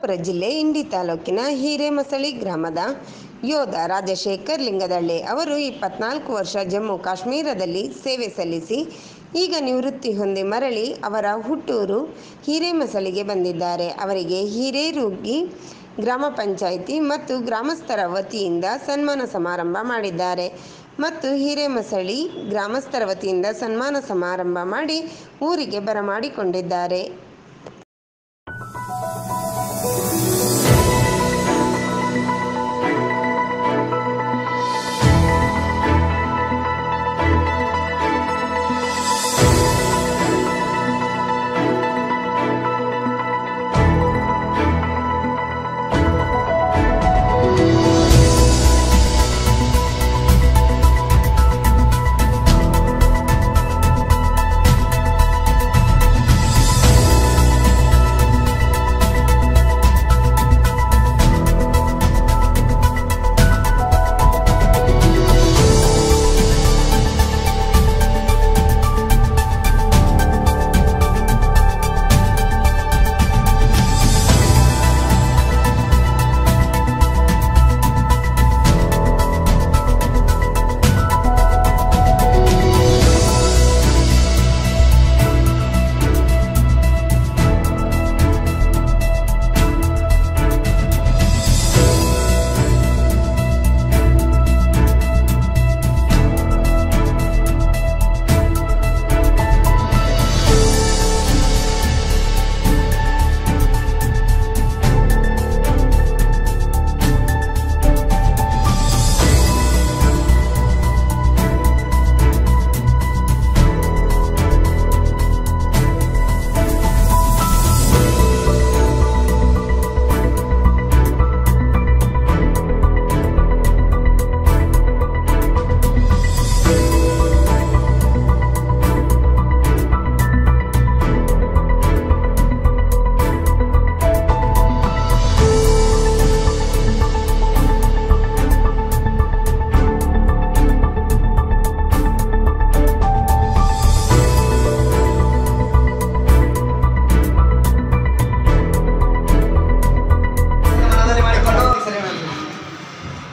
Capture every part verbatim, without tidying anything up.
ಚಿಕ್ಕಬಳ್ಳಾಪುರ ಜಿಲ್ಲೆ ಇಂಡಿ ತಾಲೂಕಿನ ಹಿರೇಮಸಳಿ ಗ್ರಾಮದ ಯೋಧ ರಾಜಶೇಖರ್ ಲಿಂಗದಳ್ಳಿ ಅವರು ಇಪ್ಪತ್ನಾಲ್ಕು ವರ್ಷ ಜಮ್ಮು ಕಾಶ್ಮೀರದಲ್ಲಿ ಸೇವೆ ಸಲ್ಲಿಸಿ ಈಗ ನಿವೃತ್ತಿ ಹೊಂದಿ ಮರಳಿ ಅವರ ಹುಟ್ಟೂರು ಹಿರೇಮಸಳಿಗೆ ಬಂದಿದ್ದಾರೆ. ಅವರಿಗೆ ಹಿರೇರುಗಿ ಗ್ರಾಮ ಪಂಚಾಯಿತಿ ಮತ್ತು ಗ್ರಾಮಸ್ಥರ ವತಿಯಿಂದ ಸನ್ಮಾನ ಸಮಾರಂಭ ಮಾಡಿದ್ದಾರೆ ಮತ್ತು ಹಿರೇಮಸಳಿ ಗ್ರಾಮಸ್ಥರ ವತಿಯಿಂದ ಸನ್ಮಾನ ಸಮಾರಂಭ ಮಾಡಿ ಊರಿಗೆ ಬರಮಾಡಿಕೊಂಡಿದ್ದಾರೆ.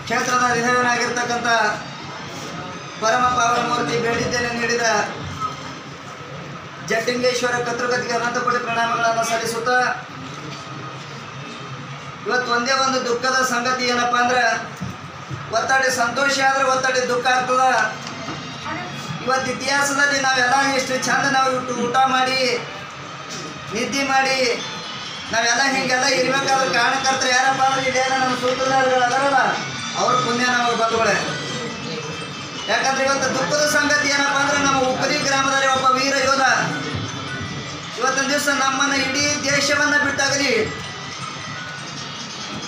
ಕ್ಷೇತ್ರದ ನಿಧನನಾಗಿರ್ತಕ್ಕಂಥ ಪರಮ ಪಾವನ ಮೂರ್ತಿ ಬೇಡಿದ್ದೇನೆ ನೀಡಿದ ಜಟ್ಟಿಂಗೇಶ್ವರ ಕರ್ತೃಗತಿಗೆ ಅನಂತಕೋಟಿ ಪ್ರಣಾಮಗಳನ್ನು ಸಲ್ಲಿಸುತ್ತಾ, ಇವತ್ತು ಒಂದೇ ಒಂದು ದುಃಖದ ಸಂಗತಿ ಏನಪ್ಪ ಅಂದ್ರೆ, ಒತ್ತಡಿ ಸಂತೋಷ ಆದ್ರೆ ಒತ್ತಡಿ ದುಃಖ ಆಗ್ತದ. ಇವತ್ತು ಇತಿಹಾಸದಲ್ಲಿ ನಾವೆಲ್ಲ ಎಷ್ಟು ಚಂದ ನಾವು ಇಟ್ಟು ಊಟ ಮಾಡಿ ನಿದ್ದೆ ಮಾಡಿ ನಾವೆಲ್ಲ ಹೀಗೆಲ್ಲ ಇರಬೇಕಾದ್ರೆ ಕಾರಣಕರ್ತರು ಯಾರಪ್ಪ ಅಂದ್ರೆ ಇಲ್ಲೇನೋ ನಮ್ಮ ಸೂತ್ರಧಾರಗಳಲ್ಲ, ಅವ್ರ ಪುಣ್ಯ ನಮಗೆ ಬಂಧುಗಳೇ. ಯಾಕಂದ್ರೆ ಇವತ್ತು ದುಃಖದ ಸಂಗತಿ ಏನಪ್ಪ ಅಂದ್ರೆ, ನಮ್ಮ ಉಕ್ಕಲಿ ಗ್ರಾಮದಲ್ಲಿ ಒಬ್ಬ ವೀರ ಯೋಧ ಇವತ್ತೊಂದು ದಿವಸ ನಮ್ಮನ್ನು ಇಡೀ ದೇಶವನ್ನು ಬಿಟ್ಟಾಗಲಿ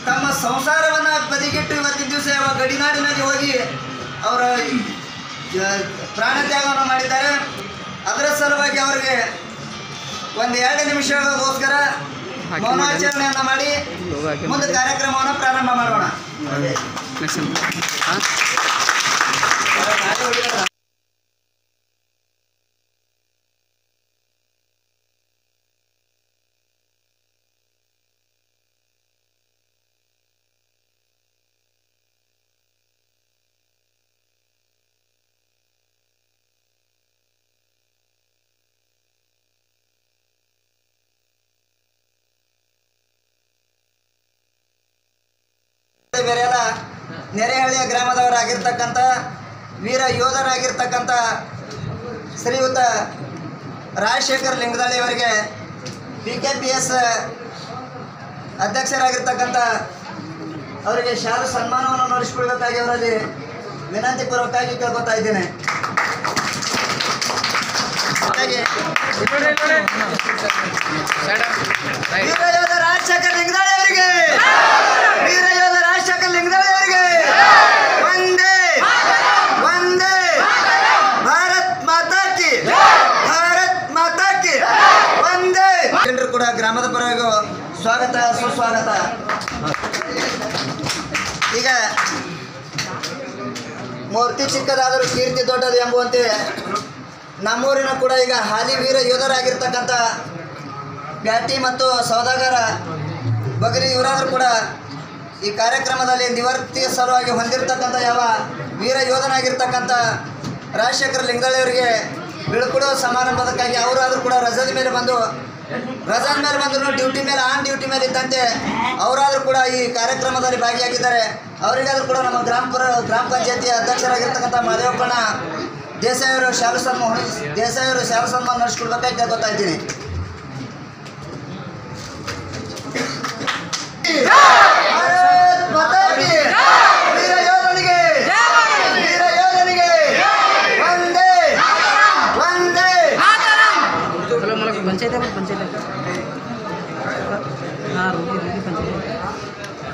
ತಮ್ಮ ಸಂಸಾರವನ್ನು ಬದಿಗಿಟ್ಟು ಇವತ್ತಿನ ದಿವಸ ಯಾವ ಗಡಿನಾಡಿನಲ್ಲಿ ಹೋಗಿ ಅವರ ಪ್ರಾಣ ತ್ಯಾಗವನ್ನು ಮಾಡಿದ್ದಾರೆ. ಅದರ ಸಲುವಾಗಿ ಅವರಿಗೆ ಒಂದು ಎರಡು ನಿಮಿಷಗಳಿಗೋಸ್ಕರ ಮೌನಾಚರಣೆಯನ್ನು ಮಾಡಿ ಮುಂದೆ ಕಾರ್ಯಕ್ರಮವನ್ನು ಪ್ರಾರಂಭ ಮಾಡೋಣ. ಬೇರೆಲ್ಲ ನೆರೆಹಳ್ಳಿಯ ಗ್ರಾಮದವರಾಗಿರ್ತಕ್ಕಂಥ ವೀರ ಯೋಧರಾಗಿರ್ತಕ್ಕಂಥ ಶ್ರೀಯುತ ರಾಜಶೇಖರ್ ಲಿಂಗದಳ್ಳಿ ಅವರಿಗೆ ಪಿ ಕೆ ಪಿ ಎಸ್ ಅಧ್ಯಕ್ಷರಾಗಿರ್ತಕ್ಕಂಥ ಅವರಿಗೆ ಶಾಲೆ ಸನ್ಮಾನವನ್ನು ನಡೆಸಿಕೊಳ್ಳಬೇಕಾಗಿ ಅವರಲ್ಲಿ ವಿನಂತಿ ಪೂರ್ವಕವಾಗಿ ಕೇಳ್ಕೊತಾ ಇದ್ದೇನೆ. ವೀರ ಯೋಧ ರಾಜಶೇಖರ್ ಲಿಂಗದಳ್ಳಿ ಅವರಿಗೆ ವೀರ ಯೋಧ ರಾಜಶೇಖರ್ ಲಿಂಗದಳ್ಳಿ ಅವರಿಗೆ ವಂದೇ ವಂದೇ ಭಾರತ್ ಮಾತಾ ಕಿ ಭಾರತ್ ಮಾತಾ ಕಿ ವಂದೇ. ಎಲ್ಲರೂ ಕೂಡ ಗ್ರಾಮದ ಪರವಾಗಿ ಸ್ವಾಗತ ಸುಸ್ವಾಗತ. ಈಗ ಮೂರ್ತಿ ಚಿಕ್ಕದಾದರೂ ಕೀರ್ತಿ ದೊಡ್ಡದು ಎಂಬುವಂತೆ ನಮ್ಮೂರಿನ ಕೂಡ ಈಗ ಹಾಲಿ ವೀರ ಯೋಧರಾಗಿರ್ತಕ್ಕಂಥ ಬ್ಯಾಟಿ ಮತ್ತು ಸೌದಾಗರ ಬಗ್ಗೆ ಇವರಾದರೂ ಕೂಡ ಈ ಕಾರ್ಯಕ್ರಮದಲ್ಲಿ ನಿವರ್ತಿಸರವಾಗಿ ಹೊಂದಿರತಕ್ಕಂತ ಯಾವ ವೀರ ಯೋಧನಾಗಿರತಕ್ಕಂತ ರಾಜಶೇಖರ್ ಲಿಂಗದಳ್ಳಿ ಅವರಿಗೆ ಬಿಳ್ಕೊಡೋ ಸಮಾರಂಭದಕ್ಕಾಗಿ ಅವರಾದರೂ ಕೂಡ ರಜದ ಮೇಲೆ ಬಂದು ರಜದ ಮೇಲೆ ಬಂದು ಡ್ಯೂಟಿ ಮೇಲೆ ಆನ್ ಡ್ಯೂಟಿ ಮೇಲೆ ಇದ್ದಂತೆ ಅವರಾದರೂ ಕೂಡ ಈ ಕಾರ್ಯಕ್ರಮದಲ್ಲಿ ಭಾಗಿಯಾಗಿದ್ದಾರೆ। ಅವರಿಗಾದರೂ ಕೂಡ ನಮ್ಮ ಗ್ರಾಮ ಗ್ರಾಮ ಪಂಚಾಯಿತಿ ಅಧ್ಯಕ್ಷರಾಗಿರತಕ್ಕಂತ ಮಾದೇವಪ್ಪಣ್ಣ ದೇಸಾಯಿ ಅವರು ಶಾಲು ಸನ್ಮಾನ ದೇಸಾಯಿ ಅವರು ಶಾಲು ಸನ್ಮಾನ ನಡೆಸಿಕೊಳ್ಬೇಕಾಗಿ ಕೇಳ್ಕೊತಾ ಇದ್ದೀನಿ। भारत माते वीरपुत्र भारत माते वीरपुत्र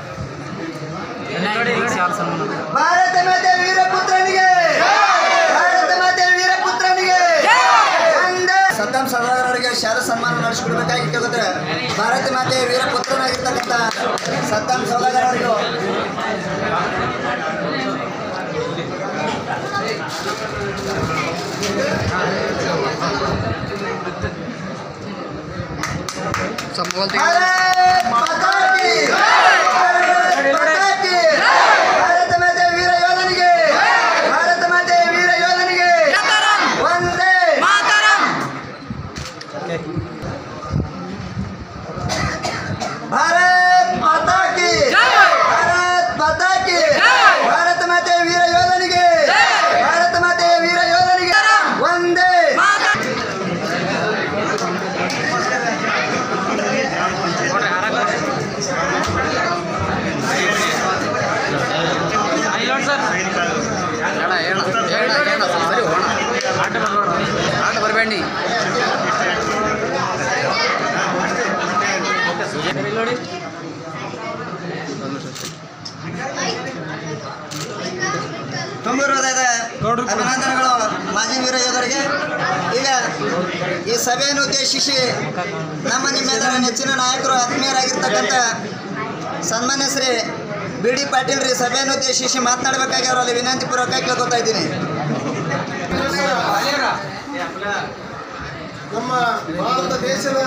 सद्दाम सरदार शाल सन्मान नडसकोळ्ळबेकागित्तु। भारत माते वीरपुत्रनागिरतक्कंत सद्दाम सरदार अवरिगू भारत माता की माजी वीर योधरिगे सभेयन्नु उद्देशिसि नम्म निम्मेदर नेच्चिन नायकरु आत्मीयरागिरतक्कंत सन्मान्य श्री बी डी पाटील री सभेयन्नु उद्देशिसि मातनाडबेकागि अवरल्लि विनंती पूर्वक केळकोता इद्दीनि। ನಮ್ಮ ಭಾರತ ದೇಶದ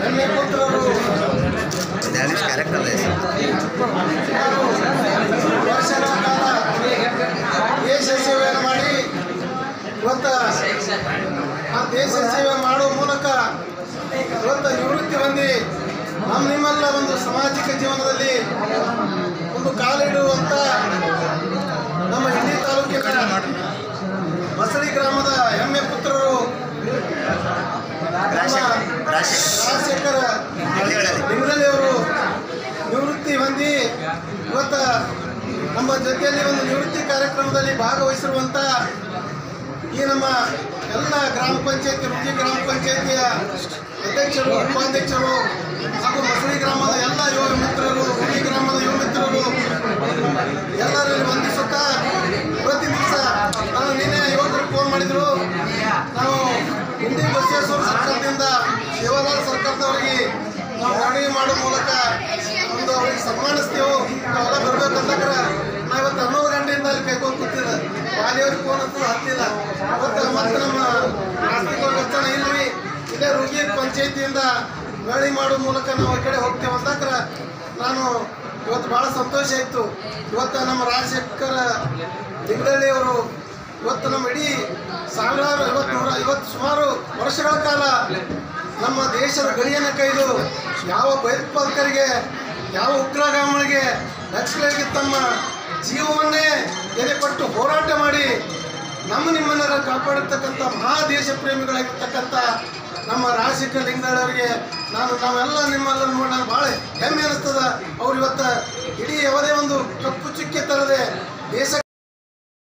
ಹೆಮ್ಮೆ ಪುತ್ರರು ದಾನಿಶ್ ಕಾರ್ಯಕ್ರಮ ವರ್ಷಗಳ ಕಾಲ ದೇಶ ಸೇವೆಯನ್ನು ಮಾಡಿ ಇವತ್ತು ಆ ದೇಶ ಸೇವೆ ಮಾಡುವ ಮೂಲಕ ಇವತ್ತು ನಿವೃತ್ತಿ ಹೊಂದಿ ನಮ್ಮ ನಿಮ್ಮೆಲ್ಲ ಒಂದು ಸಾಮಾಜಿಕ ಜೀವನದಲ್ಲಿ ಒಂದು ಕಾಲಿಡುವಂತ ನಮ್ಮ ಇಂಡಿ ತಾಲೂಕಿನ ಮಸಳಿ ಗ್ರಾಮದ ಹೆಮ್ಮೆ ಪುತ್ರರು ರಾಜಶೇಖರ್ ಲಿಂಗದಳ್ಳಿ ಅವರು ನಿವೃತ್ತಿ ಹೊಂದಿ ಇವತ್ತು ನಮ್ಮ ಜೊತೆಯಲ್ಲಿ ಒಂದು ನಿವೃತ್ತಿ ಕಾರ್ಯಕ್ರಮದಲ್ಲಿ ಭಾಗವಹಿಸಿರುವಂಥ ಈ ನಮ್ಮ ಎಲ್ಲ ಗ್ರಾಮ ಪಂಚಾಯತಿ ರುಜಿ ಗ್ರಾಮ ಪಂಚಾಯತಿಯ ಅಧ್ಯಕ್ಷರು ಉಪಾಧ್ಯಕ್ಷರು ಹಾಗೂ ಮಸಳಿ ಗ್ರಾಮದ ಎಲ್ಲ ಯುವ ಮಿತ್ರರು ರುಜಿ ಗ್ರಾಮದ ಯುವ ಮಿತ್ರರು ಎಲ್ಲರಲ್ಲಿ ವಂದಿಸುತ್ತಾ ಪ್ರತಿ ದಿವಸ ನಾನು ನಿನ್ನೆ ಯುವಕರು ಫೋನ್ ಮಾಡಿದರು। ನಾವು ಇಂಡಿ ಬಸವೇಶ್ವರ ಸರ್ಕಾರದಿಂದ ದೇವಾಲಯ ಸರ್ಕಾರದವರಿಗೆ ನಾವು ಮನವಿ ಮಾಡೋ ಮೂಲಕ ಒಂದು ಅವ್ರಿಗೆ ಸನ್ಮಾನಿಸ್ತೇವೆ ನಾವೆಲ್ಲ ಬರಬೇಕಂತಕ್ಕರ ನಾ ಇವತ್ತು ಹನ್ನೊಂದು ಗಂಟೆಯಿಂದ ಅಲ್ಲಿ ಕೈಕೊಂಡು ಕೂತಿದ್ದೆ ಬಾಲಿಯವ್ರಿಗೆ ಫೋನ್ ಅಂತೂ ಹತ್ತಿಲ್ಲ। ಇವತ್ತು ಮತ್ತೆ ನಮ್ಮ ಆಸ್ತಿಗಳು ಗೊತ್ತಾನ ಇಲ್ರಿ ಇದೇ ರುಗಿ ಪಂಚಾಯತಿಯಿಂದ ಮನವಿ ಮಾಡೋ ಮೂಲಕ ನಾವು ಈ ಕಡೆ ಹೋಗ್ತೇವೆ ಅಂತಕ್ಕರ ನಾನು ಇವತ್ತು ಭಾಳ ಸಂತೋಷ ಆಯಿತು। ಇವತ್ತು ನಮ್ಮ ರಾಜಶೇಖರ್ ಲಿಂಗದಳ್ಳಿ ಅವರು ಇವತ್ತು ನಮ್ಮ ಇಡೀ ಸಾವಿರಾರು ಇವತ್ತು ನೂರ ಇವತ್ತು ಸುಮಾರು ವರ್ಷಗಳ ಕಾಲ ನಮ್ಮ ದೇಶದ ಗಡಿಯನ್ನು ಕೈದು ಯಾವ ಭಯೋತ್ಪಾದಕರಿಗೆ ಯಾವ ಉಗ್ರಗಾಮನಿಗೆ ನಕ್ಸಲರಿಗೆ ತಮ್ಮ ಜೀವವನ್ನೇ ಎದೆಪಟ್ಟು ಹೋರಾಟ ಮಾಡಿ ನಮ್ಮ ನಿಮ್ಮನ್ನ ಕಾಪಾಡಿರ್ತಕ್ಕಂಥ ಮಹಾ ದೇಶ ಪ್ರೇಮಿಗಳಾಗಿರ್ತಕ್ಕಂಥ ನಮ್ಮ ರಾಜಶೇಖರ್ ಲಿಂಗದಳ್ಳಿ ಅವರಿಗೆ ನಾನು ನಾವೆಲ್ಲ ನಿಮ್ಮೆಲ್ಲ ನೋಡಿ ನಾನು ಭಾಳ ಹೆಮ್ಮೆ ಅನ್ನಿಸ್ತದೆ। ಅವ್ರು ಇವತ್ತು ಇಡೀ ಯಾವುದೇ ಒಂದು ಕಪ್ಪು ಚುಕ್ಕೆ ತರದೆ ದೇಶ